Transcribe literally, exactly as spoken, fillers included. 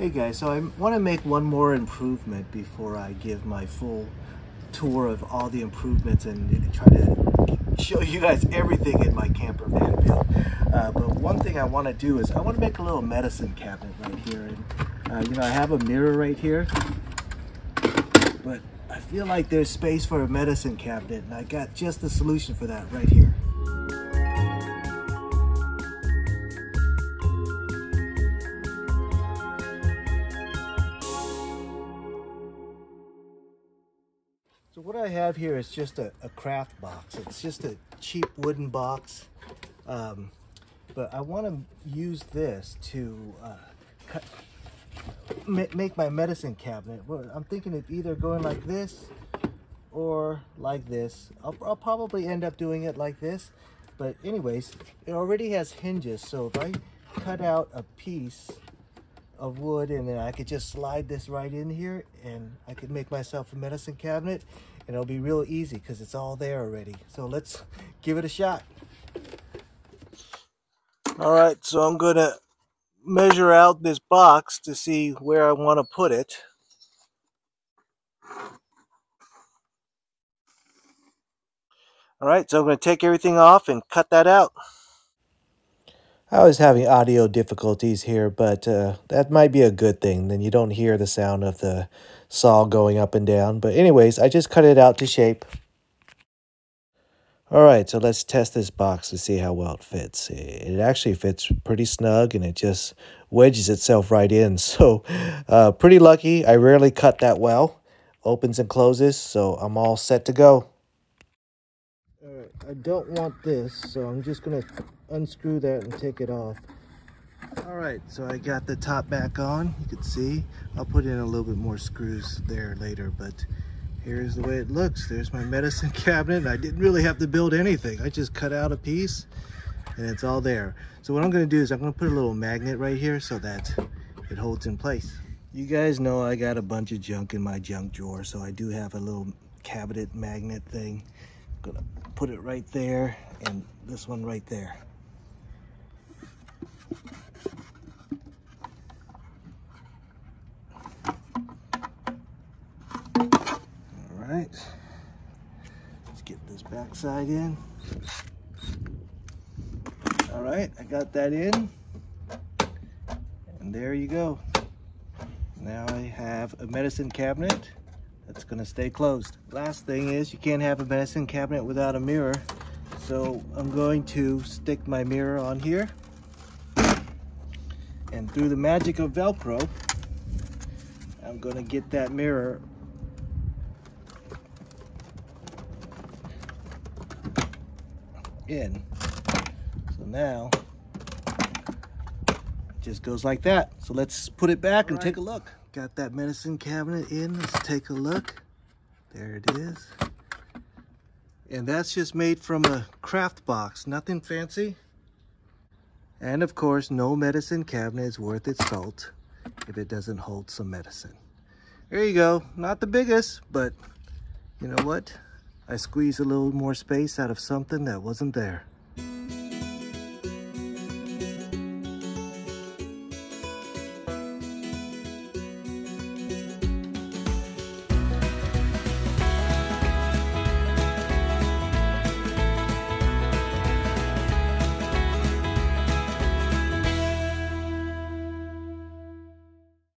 Hey guys, so I want to make one more improvement before I give my full tour of all the improvements and, and try to show you guys everything in my camper van build. Uh, but one thing I want to do is I want to make a little medicine cabinet right here. And uh, you know, I have a mirror right here, but I feel like there's space for a medicine cabinet, and I got just the solution for that right here. So what I have here is just a, a craft box. It's just a cheap wooden box, um, but I want to use this to uh, cut, ma make my medicine cabinet. Well, I'm thinking of either going like this or like this. I'll, I'll probably end up doing it like this, but anyways, it already has hinges, so if I cut out a piece of wood and then I could just slide this right in here and I could make myself a medicine cabinet, and it'll be real easy because it's all there already. So let's give it a shot. All right, so I'm gonna measure out this box to see where I want to put it. All right, so I'm gonna take everything off and cut that out. I was having audio difficulties here, but uh, that might be a good thing. Then you don't hear the sound of the saw going up and down. But anyways, I just cut it out to shape. All right, so let's test this box to see how well it fits. It actually fits pretty snug, and it just wedges itself right in. So uh, pretty lucky. I rarely cut that well. Opens and closes, so I'm all set to go. All right, I don't want this, so I'm just going to unscrew that and take it off. All right, so I got the top back on. You can see I'll put in a little bit more screws there later, but here's the way it looks. There's my medicine cabinet. I didn't really have to build anything. I just cut out a piece and it's all there. So what I'm going to do is I'm going to put a little magnet right here so that it holds in place. You guys know I got a bunch of junk in my junk drawer, so I do have a little cabinet magnet thing. I'm going to put it right there, and this one right there. Alright, let's get this back side in. Alright, I got that in, and there you go. Now I have a medicine cabinet that's going to stay closed. Last thing is, you can't have a medicine cabinet without a mirror, so I'm going to stick my mirror on here, and through the magic of Velcro, I'm going to get that mirror in. So now it just goes like that. So let's put it back. All and right. Take a look. Got that medicine cabinet in. Let's take a look. There it is. And that's just made from a craft box. Nothing fancy. And of course, no medicine cabinet is worth its salt if it doesn't hold some medicine. There you go. Not the biggest, but you know what? I squeezed a little more space out of something that wasn't there.